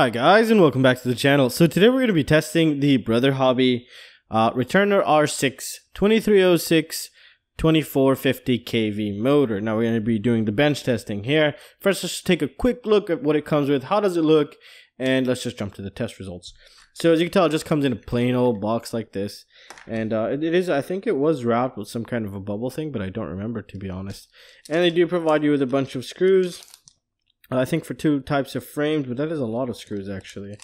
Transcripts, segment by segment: Hi guys and welcome back to the channel. So today we're going to be testing the BrotherHobby Returner R6 2306 2450 kV motor. Now we're going to be doing the bench testing here. First, let's just take a quick look at what it comes with, how does it look, and let's just jump to the test results. So as you can tell, it just comes in a plain old box like this, and I think it was wrapped with some kind of a bubble thing, but I don't remember, to be honest. And they do provide you with a bunch of screws, I think for two types of frames, but that is a lot of screws actually.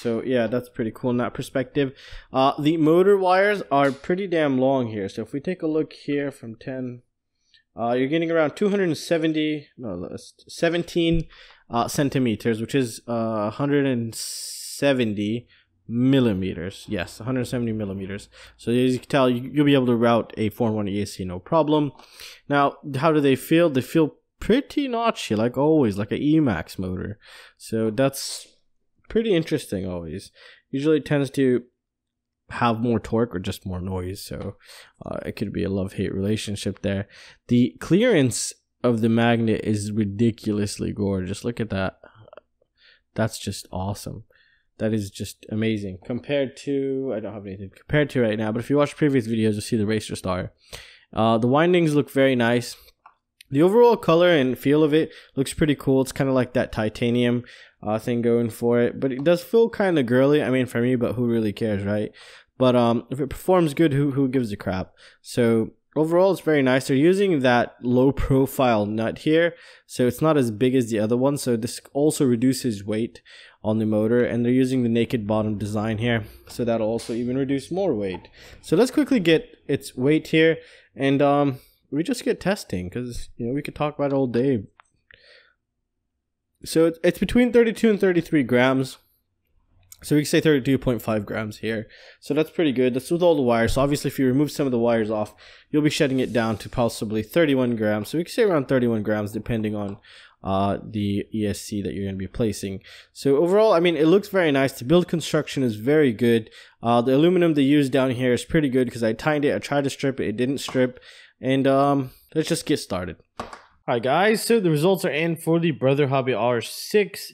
So yeah, that's pretty cool in that perspective. The motor wires are pretty damn long here. So if we take a look here from 10, you're getting around 17 centimeters, which is 170 millimeters. Yes, 170 millimeters. So as you can tell, you'll be able to route a 4-in-1 EAC no problem. Now, how do they feel? They feel pretty notchy, like always, like an EMAX motor. So that's pretty interesting always. Usually it tends to have more torque or just more noise. So it could be a love-hate relationship there. The clearance of the magnet is ridiculously gorgeous. Look at that. That's just awesome. That is just amazing. Compared to, I don't have anything compared to right now, but if you watch previous videos, you'll see the Racer Star. The windings look very nice. The overall color and feel of it looks pretty cool. It's kind of like that titanium thing going for it, but it does feel kind of girly. I mean, for me, but who really cares, right? But if it performs good, who gives a crap? So overall, it's very nice. They're using that low profile nut here, so it's not as big as the other one. So this also reduces weight on the motor, and they're using the naked bottom design here, so that'll also even reduce more weight. So let's quickly get its weight here, and we just get testing because, you know, we could talk about it all day. So it's between 32 and 33 grams. So we can say 32.5 grams here. So that's pretty good. That's with all the wires. So obviously if you remove some of the wires off, you'll be shedding it down to possibly 31 grams. So we can say around 31 grams depending on the ESC that you're going to be placing. So overall, I mean, it looks very nice. The build construction is very good. The aluminum they use down here is pretty good because I timed it. I tried to strip it. It didn't strip. And let's just get started. Hi guys, so the results are in for the BrotherHobby R6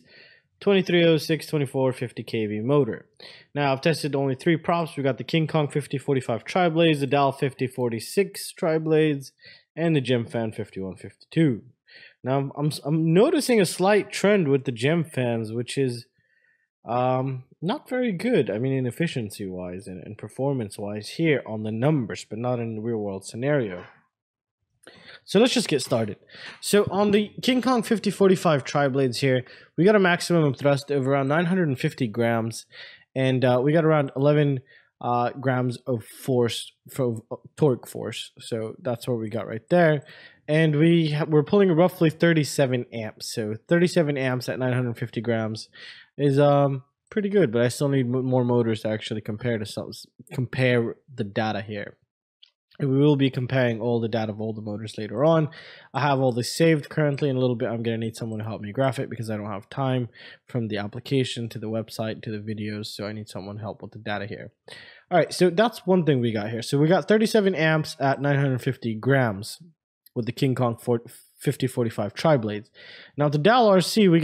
2306 2450 kV motor. Now I've tested only three props. We got the King Kong 5045 tri-blades, the Dal 5046 tri-blades, and the GemFan 5152. Now I'm noticing a slight trend with the GemFans, which is not very good. I mean, in efficiency wise and performance wise here on the numbers, but not in the real world scenario. So let's just get started. So on the King Kong 5045 tri-blades here, we got a maximum of thrust of around 950 grams, and we got around 11 grams of force from torque force. So that's what we got right there. And we're pulling roughly 37 amps. So 37 amps at 950 grams is pretty good, but I still need more motors to actually compare the data here. We will be comparing all the data of all the motors later on. I have all this saved currently. In a little bit, I'm going to need someone to help me graph it because I don't have time, from the application to the website to the videos. So I need someone to help with the data here. All right, so that's one thing we got here. So we got 37 amps at 950 grams with the King Kong 5045 tri-blades. Now the DAL RC, we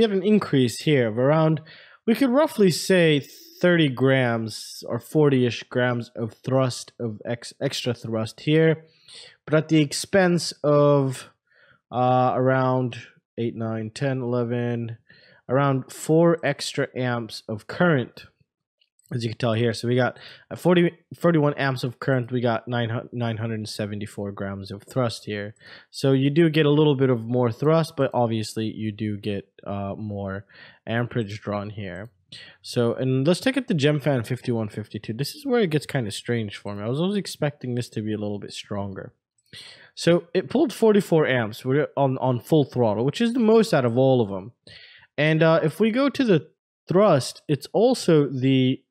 had an increase here of around, we could roughly say 30 grams or 40-ish grams of thrust, of extra thrust here, but at the expense of around 8, 9, 10, 11, around 4 extra amps of current, as you can tell here. So we got 41 amps of current, we got 974 grams of thrust here. So you do get a little bit of more thrust, but obviously you do get more amperage drawn here. So, and let's take it to GemFan 5152. This is where it gets kind of strange for me. I was always expecting this to be a little bit stronger. So it pulled 44 amps on full throttle, which is the most out of all of them. And if we go to the thrust, it's also the,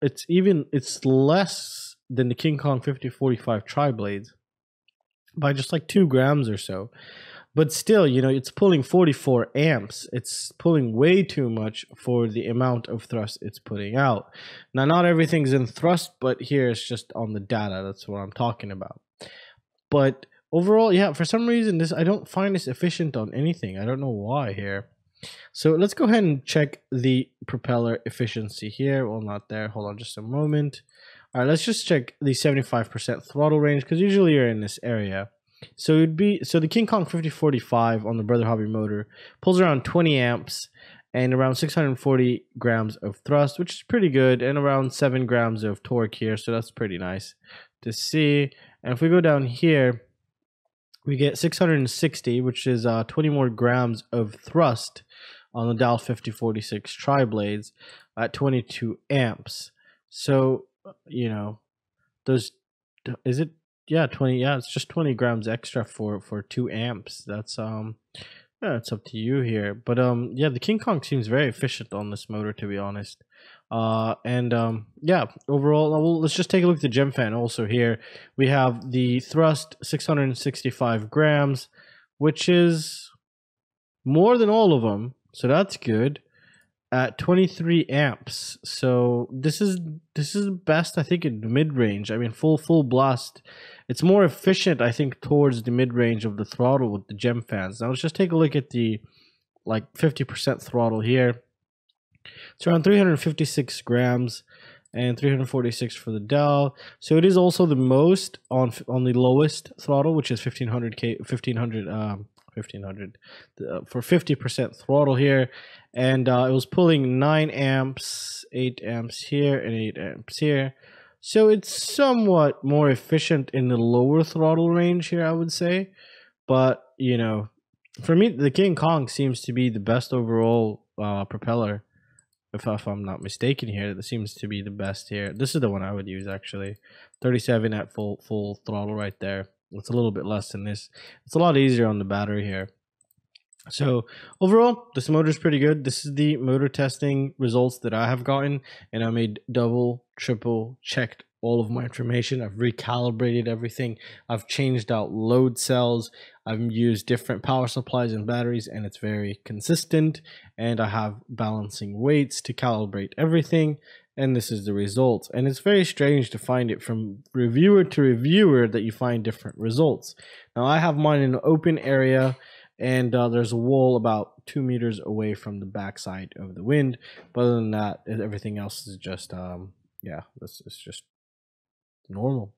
it's less than the King Kong 5045 tri-blades by just like 2 grams or so. But still, you know, it's pulling 44 amps. It's pulling way too much for the amount of thrust it's putting out. Now, not everything's in thrust, but here it's just on the data. That's what I'm talking about. But overall, yeah, for some reason, I don't find this efficient on anything. I don't know why here. So let's go ahead and check the propeller efficiency here. Well, not there. Hold on just a moment. All right, let's just check the 75% throttle range, because usually you're in this area. So it'd be, so the King Kong 5045 on the BrotherHobby motor pulls around 20 amps and around 640 grams of thrust, which is pretty good, and around 7 grams of torque here. So that's pretty nice to see. And if we go down here, we get 660, which is 20 more grams of thrust on the Dal 5046 tri-blades at 22 amps. So, you know, those, is it? Yeah, 20. Yeah, it's just 20 grams extra for 2 amps. That's yeah, it's up to you here. But yeah, the King Kong seems very efficient on this motor, to be honest. And yeah, overall, well, let's just take a look at the GemFan also here. We have the thrust 665 grams, which is more than all of them, so that's good. At 23 amps, so this is the best, I think, in the mid-range. I mean, full blast, it's more efficient, I think, towards the mid-range of the throttle with the GemFans. Now let's just take a look at the, like, 50% throttle here. It's around 356 grams and 346 for the Dal. So it is also the most on the lowest throttle, which is 1500 for 50% throttle here, and it was pulling 9 amps, 8 amps here, and 8 amps here. So it's somewhat more efficient in the lower throttle range here, I would say. But, you know, for me, the King Kong seems to be the best overall propeller, if I'm not mistaken here. That seems to be the best here. This is the one I would use, actually. 37 at full throttle right there. It's a little bit less than this. It's a lot easier on the battery here. So overall, this motor is pretty good. This is the motor testing results that I have gotten, and I made double, triple checked all of my information. I've recalibrated everything. I've changed out load cells. I've used different power supplies and batteries, and it's very consistent. And I have balancing weights to calibrate everything. And this is the results. And it's very strange to find it from reviewer to reviewer that you find different results. Now, I have mine in an open area, and there's a wall about 2 meters away from the backside of the wind. But other than that, everything else is just, yeah, it's just normal.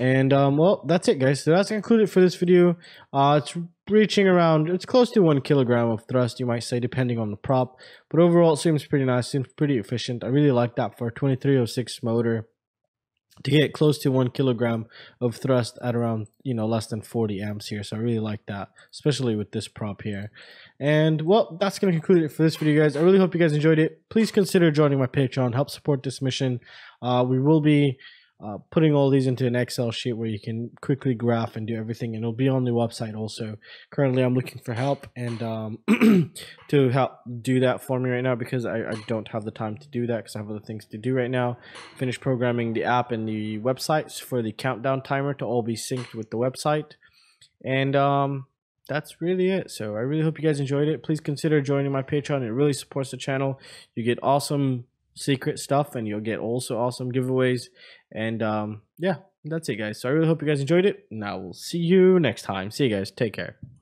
And well, that's it, guys. So that's concluded for this video. It's reaching around, it's close to 1 kilogram of thrust, you might say, depending on the prop, but overall it seems pretty nice, seems pretty efficient. I really like that for a 2306 motor to get close to 1 kilogram of thrust at around, you know, less than 40 amps here. So I really like that, especially with this prop here. And well, that's going to conclude it for this video, guys. I really hope you guys enjoyed it. Please consider joining my Patreon, help support this mission. We will be putting all these into an Excel sheet where you can quickly graph and do everything, and it'll be on the website also. Currently, I'm looking for help and to help do that for me right now, because I don't have the time to do that, because I have other things to do right now. Finish programming the app and the websites for the countdown timer to all be synced with the website. And that's really it. So I really hope you guys enjoyed it. Please consider joining my Patreon. It really supports the channel. You get awesome secret stuff, and you'll get also awesome giveaways. And yeah, that's it, guys. So I really hope you guys enjoyed it, and I will see you next time. See you guys, take care.